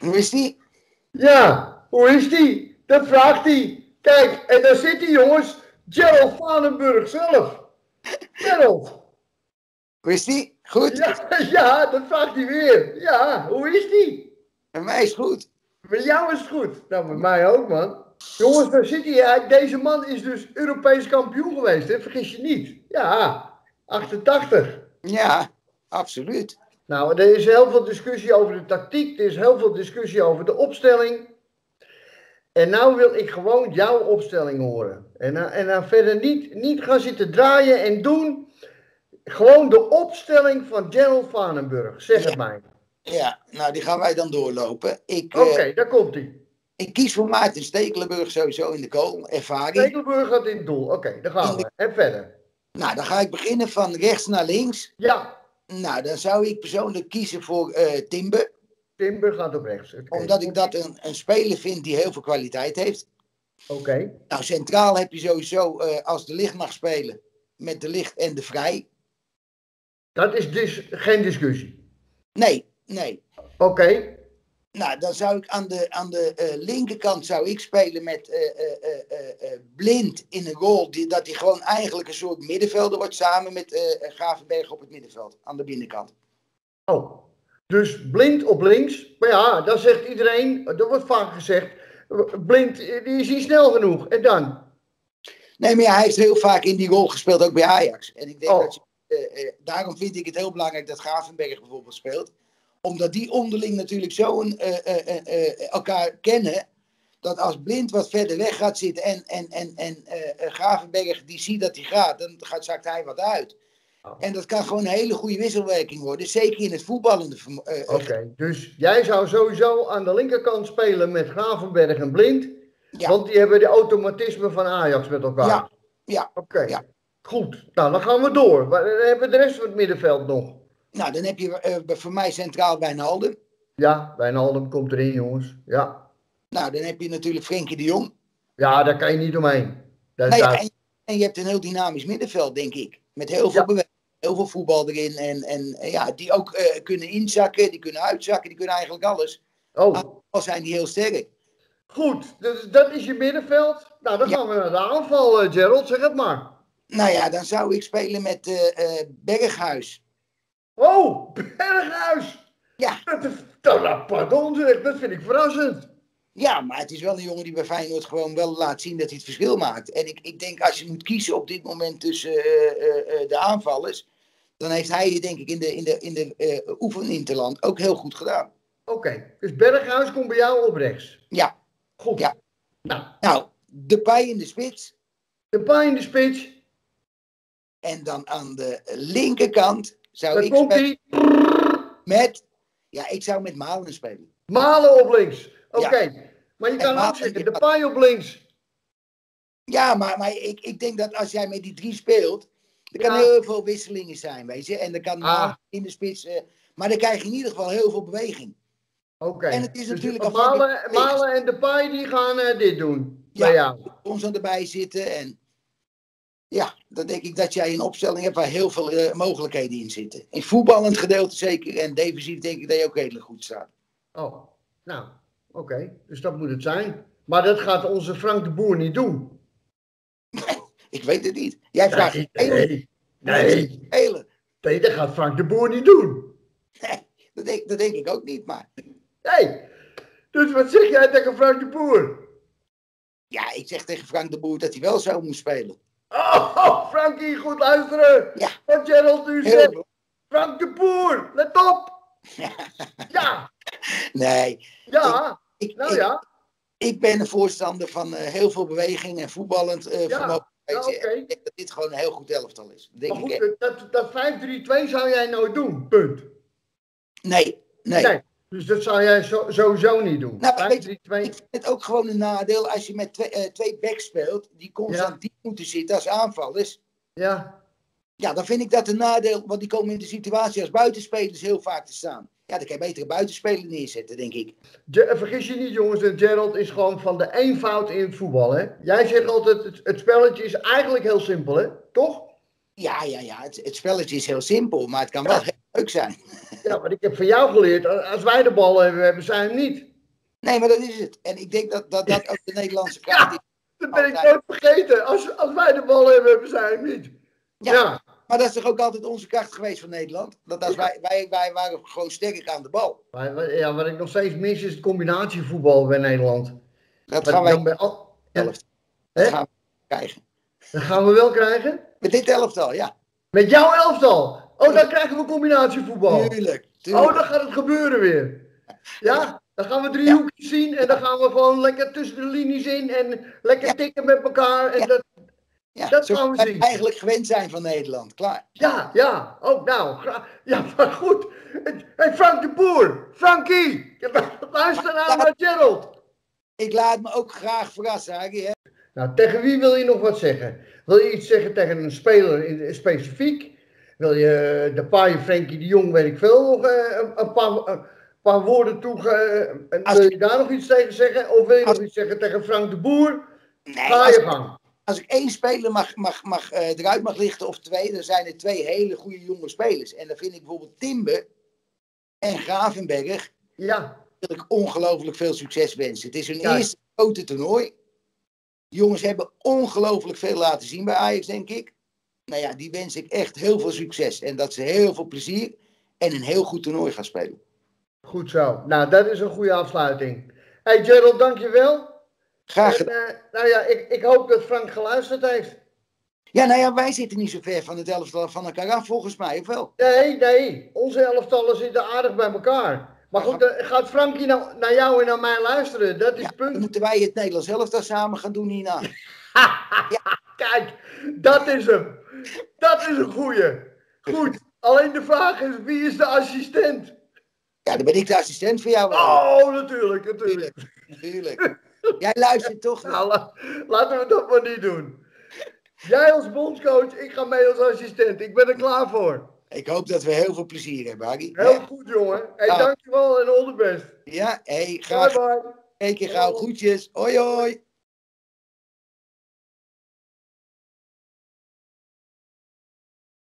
Hoe is die? Ja, hoe is die? Dat vraagt hij. Kijk, en daar zit hij, jongens. Gerald Vanenburg zelf. Gerald. Hoe is die? Goed? Ja, dat vraagt hij weer. Ja, hoe is die? Met mij is goed. Met jou is het goed. Nou, met mij ook, man. Jongens, daar zit hij. Deze man is dus Europees kampioen geweest, hè? Vergis je niet. Ja, 88. Ja, absoluut. Nou, er is heel veel discussie over de tactiek. Er is heel veel discussie over de opstelling. En nou wil ik gewoon jouw opstelling horen. En dan verder niet gaan zitten draaien en doen. Gewoon de opstelling van Gerald Vanenburg. Zeg het mij. Ja, nou die gaan wij dan doorlopen. Oké, daar komt hij. Ik kies voor Maarten Stekelenburg sowieso in de goal. Ervaring. Stekelenburg gaat in het doel. Oké, daar gaan we. En verder. Nou, dan ga ik beginnen van rechts naar links. Ja. Nou, dan zou ik persoonlijk kiezen voor Timber. Timber gaat op rechts. Okay. Omdat ik dat een speler vind die heel veel kwaliteit heeft. Oké. Nou, centraal heb je sowieso, als de licht mag spelen, met de licht en de vrij. Dat is dus geen discussie? Nee. Oké. Nou, dan zou ik aan de linkerkant zou ik spelen met Blind in een rol dat hij gewoon eigenlijk een soort middenvelder wordt samen met Gravenberch op het middenveld, aan de binnenkant. Oh, dus Blind op links. Maar ja, dan zegt iedereen, dat wordt vaak gezegd, Blind die is niet snel genoeg. En dan? Nee, maar ja, hij heeft heel vaak in die rol gespeeld, ook bij Ajax. En ik denk dat daarom vind ik het heel belangrijk dat Gravenberch bijvoorbeeld speelt. Omdat die onderling natuurlijk zo elkaar kennen, dat als Blind wat verder weg gaat zitten en Gravenberch die ziet dat hij gaat, dan zakt hij wat uit. Oh. En dat kan gewoon een hele goede wisselwerking worden, zeker in het voetballende. Oké, dus jij zou sowieso aan de linkerkant spelen met Gravenberch en Blind, ja. Want die hebben de automatismen van Ajax met elkaar. Ja. Oké. Ja. Goed, nou dan gaan we door. Dan hebben we de rest van het middenveld nog. Nou, dan heb je voor mij centraal Wijnaldum. Ja, Wijnaldum komt erin, jongens. Ja. Nou, dan heb je natuurlijk Frenkie de Jong. Ja, daar kan je niet omheen. En je hebt een heel dynamisch middenveld, denk ik. Met heel veel beweging, heel veel voetbal erin. En die ook kunnen inzakken, die kunnen uitzakken, die kunnen eigenlijk alles. Al zijn die heel sterk. Goed, dus dat is je middenveld. Nou, dan gaan we naar de aanval, Gerald. Zeg het maar. Nou ja, dan zou ik spelen met Berghuis. Oh, Berghuis! Ja. Pardon zeg, dat vind ik verrassend. Ja, maar het is wel een jongen die bij Feyenoord gewoon wel laat zien dat hij het verschil maakt. En ik denk, als je moet kiezen op dit moment tussen de aanvallers, dan heeft hij denk ik in de oefeninterland ook heel goed gedaan. Oké, dus Berghuis komt bij jou op rechts? Ja. Goed. Ja. Nou, Depay in de spits. En dan aan de linkerkant zou ik met Malen spelen. Malen op links. Oké. Ja. Maar je kan ook zeggen, Depay op links. Ja, maar ik denk dat als jij met die drie speelt, er kan heel veel wisselingen zijn, weet je. En dan kan Malen in de spits, maar dan krijg je in ieder geval heel veel beweging. Oké. En het is dus natuurlijk Malen en Depay die gaan dit doen. Ja, bij jou. Soms aan erbij zitten en ja, dan denk ik dat jij een opstelling hebt waar heel veel mogelijkheden in zitten. In voetballend gedeelte zeker en defensief denk ik dat je ook redelijk goed staat. Oh, nou, oké. Dus dat moet het zijn. Maar dat gaat onze Frank de Boer niet doen. Ik weet het niet. Jij vraagt Nee, dat gaat Frank de Boer niet doen. Nee, dat denk ik ook niet, maar... Nee, dus wat zeg jij tegen Frank de Boer? Ja, ik zeg tegen Frank de Boer dat hij wel zo moet spelen. Oh, Frankie, goed luisteren. Ja. Wat Gerald nu zegt. Frank de Boer, let op. Ja. Nee. Ja. Ik ben een voorstander van heel veel beweging en voetballend vermogen. Ik denk dat dit gewoon een heel goed elftal is. Denk maar goed, ik dat 5-3-2 zou jij nooit doen, punt. Nee. Dus dat zou jij sowieso niet doen. Nou, ik vind het ook gewoon een nadeel als je met twee backs speelt, die constant diep moeten zitten als aanvallers. Ja. Ja, dan vind ik dat een nadeel, want die komen in de situatie als buitenspelers heel vaak te staan. Ja, dan kan je betere buitenspelers neerzetten, denk ik. Vergis je niet, jongens, dat Gerald is gewoon van de eenvoud in het voetbal, hè? Jij zegt altijd, het spelletje is eigenlijk heel simpel, hè? Toch? Ja. Het spelletje is heel simpel, maar het kan wel heel leuk zijn. Ja, maar ik heb van jou geleerd, als wij de bal hebben, hebben zij hem niet. Nee, maar dat is het. En ik denk dat dat ook de Nederlandse kaart is. Ja, dat ben ik nooit vergeten. Als wij de bal hebben, zijn we niet. Ja. Maar dat is toch ook altijd onze kracht geweest van Nederland? Dat als wij waren gewoon sterk aan de bal. Ja, wat ik nog steeds mis is het combinatievoetbal bij Nederland. Dat gaan wij krijgen. Dat gaan we wel krijgen? Met dit elftal, ja. Met jouw elftal? Oh, dan krijgen we combinatievoetbal. Tuurlijk. Oh, dan gaat het gebeuren weer. Ja, dan gaan we driehoekjes zien en dan gaan we gewoon lekker tussen de linies in en lekker tikken met elkaar. En dat gaan we zien. Eigenlijk gewend zijn van Nederland, klaar. Ja. Oh, nou. Ja, maar goed. Hey, Frank de Boer. Frankie. Luister naar Gerald. Ik laat me ook graag verrassen, Harry, hè. Nou, tegen wie wil je nog wat zeggen? Wil je iets zeggen tegen een speler specifiek? Wil je Depay, Frenkie de Jong, weet ik veel, nog een paar woorden toe? Wil je daar nog iets tegen zeggen? Of wil je nog iets zeggen tegen Frank de Boer? Ga je gang. Als ik één speler eruit mag lichten, of twee, dan zijn er twee hele goede jonge spelers. En dan vind ik bijvoorbeeld Timber en Gravenberch. Ja. Wil ik ongelooflijk veel succes wensen. Het is hun eerste grote toernooi. Die jongens hebben ongelooflijk veel laten zien bij Ajax, denk ik. Nou ja, die wens ik echt heel veel succes. En dat ze heel veel plezier en een heel goed toernooi gaan spelen. Goed zo. Nou, dat is een goede afsluiting. Hey Gerald, dankjewel. Graag gedaan. En, nou ja, ik hoop dat Frank geluisterd heeft. Ja, nou ja, wij zitten niet zo ver van het elftal van elkaar af, volgens mij, of wel? Nee. Onze elftallen zitten aardig bij elkaar. Maar goed, gaat Frankie nou naar jou en naar mij luisteren? Dat is het punt. Dan moeten wij het Nederlands elftal samen gaan doen hierna. Kijk, dat is hem. Dat is een goeie. Goed, alleen de vraag is, wie is de assistent? Ja, dan ben ik de assistent voor jou. Oh, natuurlijk. Jij luistert toch? Nou, laten we dat maar niet doen. Jij als bondscoach, ik ga mee als assistent. Ik ben er klaar voor. Ik hoop dat we heel veel plezier hebben, Harry. Heel goed, jongen. Hey, dankjewel en all the best. Ja, hey, graag. Bye. Eén keer gauw. Groetjes. Hoi.